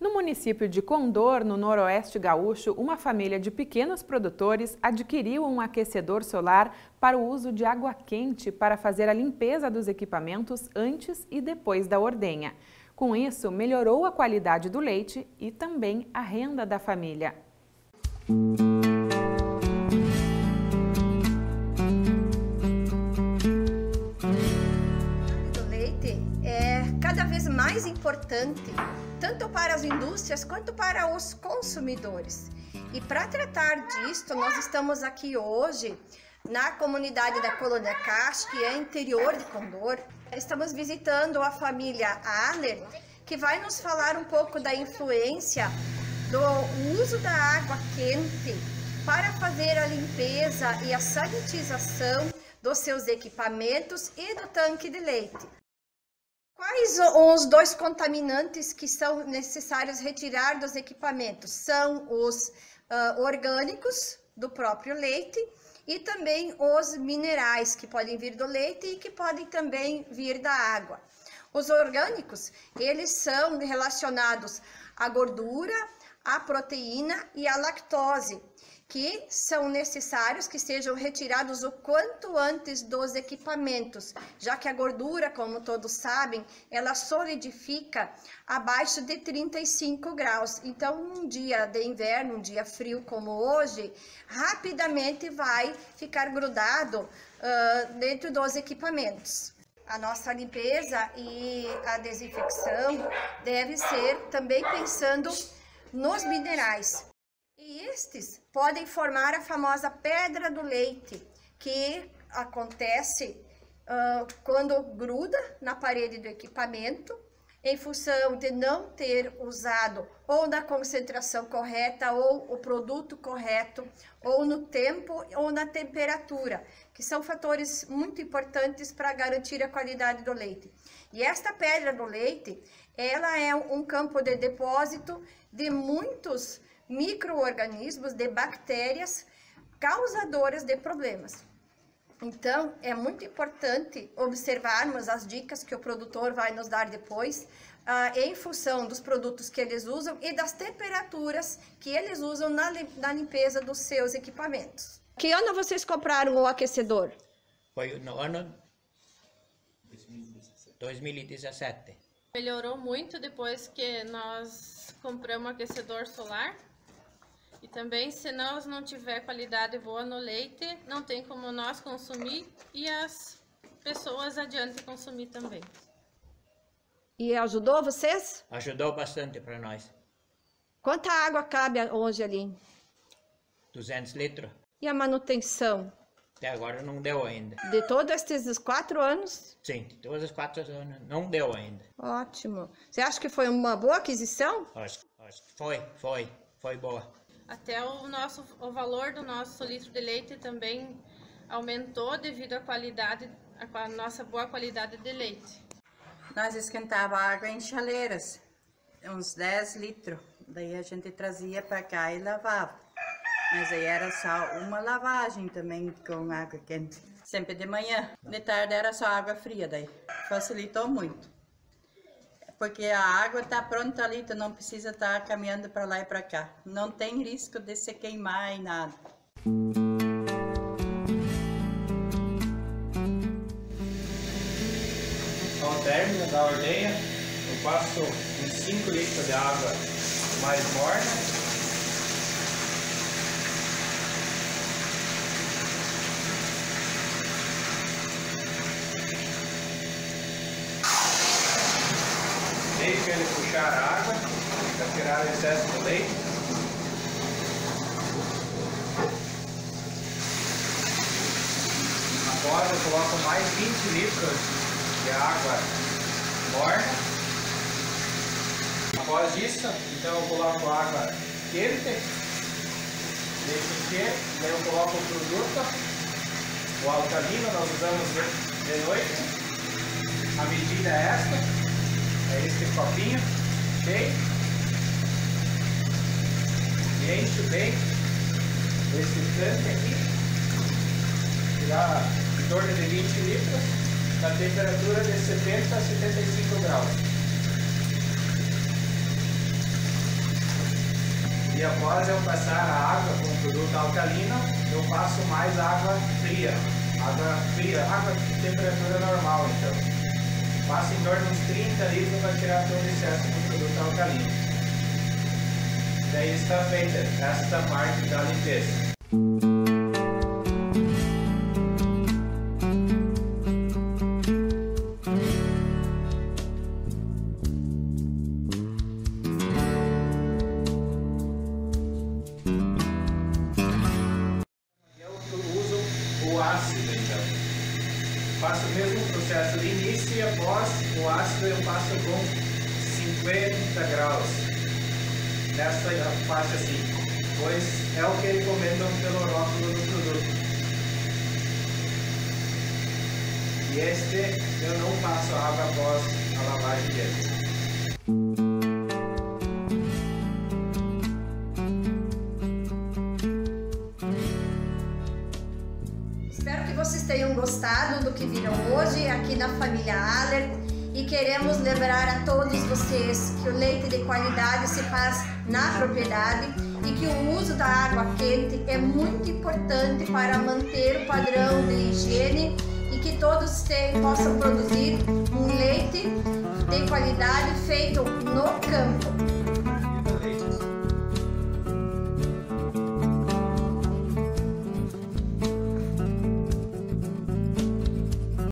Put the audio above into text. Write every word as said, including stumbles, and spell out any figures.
No município de Condor, no noroeste gaúcho, uma família de pequenos produtores adquiriu um aquecedor solar para o uso de água quente para fazer a limpeza dos equipamentos antes e depois da ordenha. Com isso, melhorou a qualidade do leite e também a renda da família. Do leite é cada vez mais importante, tanto para as indústrias quanto para os consumidores. E para tratar disto, nós estamos aqui hoje na comunidade da Colônia Cash, que é interior de Condor. Estamos visitando a família Adler, que vai nos falar um pouco da influência do uso da água quente para fazer a limpeza e a sanitização dos seus equipamentos e do tanque de leite. Quais os dois contaminantes que são necessários retirar dos equipamentos? São os uh, orgânicos do próprio leite e também os minerais que podem vir do leite e que podem também vir da água. Os orgânicos, eles são relacionados à gordura, à proteína e à lactose, que são necessários que sejam retirados o quanto antes dos equipamentos, já que a gordura, como todos sabem, ela solidifica abaixo de trinta e cinco graus. Então, um dia de inverno, um dia frio como hoje, rapidamente vai ficar grudado uh, dentro dos equipamentos. A nossa limpeza e a desinfecção deve ser também pensando nos minerais. E estes podem formar a famosa pedra do leite, que acontece uh, quando gruda na parede do equipamento, em função de não ter usado ou na concentração correta, ou o produto correto, ou no tempo, ou na temperatura, que são fatores muito importantes para garantir a qualidade do leite. E esta pedra do leite, ela é um campo de depósito de muitos micro-organismos, de bactérias causadoras de problemas. Então, é muito importante observarmos as dicas que o produtor vai nos dar depois, ah, em função dos produtos que eles usam e das temperaturas que eles usam na, na limpeza dos seus equipamentos. Que ano vocês compraram o aquecedor? Foi no ano dois mil e dezessete. Melhorou muito depois que nós compramos o aquecedor solar. E também, se nós não tiver qualidade boa no leite, não tem como nós consumir e as pessoas adiante consumir também. E ajudou vocês? Ajudou bastante para nós. Quanta água cabe hoje ali? duzentos litros. E a manutenção? Até agora não deu ainda. De todos esses quatro anos? Sim, de todos os quatro anos não deu ainda. Ótimo. Você acha que foi uma boa aquisição? Acho, acho que foi, foi, foi boa. Até o, nosso, o valor do nosso litro de leite também aumentou devido à qualidade, à nossa boa qualidade de leite. Nós esquentava água em chaleiras, uns dez litros. Daí a gente trazia para cá e lavava. Mas aí era só uma lavagem também com água quente. Sempre de manhã. De tarde era só água fria daí. Facilitou muito. Porque a água está pronta ali, tu não precisa estar caminhando para lá e para cá. Não tem risco de se queimar e nada. Ao término da ordenha, eu passo uns cinco litros de água mais morna. Deixa ele puxar a água para tirar o excesso do leite. Agora eu coloco mais vinte litros de água morna. Após isso, então eu coloco água quente, deixo encher, daí eu coloco o produto, o alcalino, nós usamos de noite, a medida é esta. É esse copinho, cheio, e encho bem esse tanque aqui, tirar em torno de vinte litros, na temperatura de setenta a setenta e cinco graus. E após eu passar a água com produto alcalino, eu passo mais água fria. Água fria, água de temperatura normal, então. Passo em torno de uns trinta litros para tirar todo o excesso do produto alcalino. Daí está feita esta parte da limpeza. Faço o mesmo processo de início e após o ácido eu passo com cinquenta graus nessa faixa assim, pois é o que recomendam pelo rótulo do produto. E este eu não passo água após a lavagem dele. Espero que vocês tenham gostado do que viram hoje aqui na família Adler e queremos lembrar a todos vocês que o leite de qualidade se faz na propriedade e que o uso da água quente é muito importante para manter o padrão de higiene e que todos possam produzir um leite de qualidade feito no campo.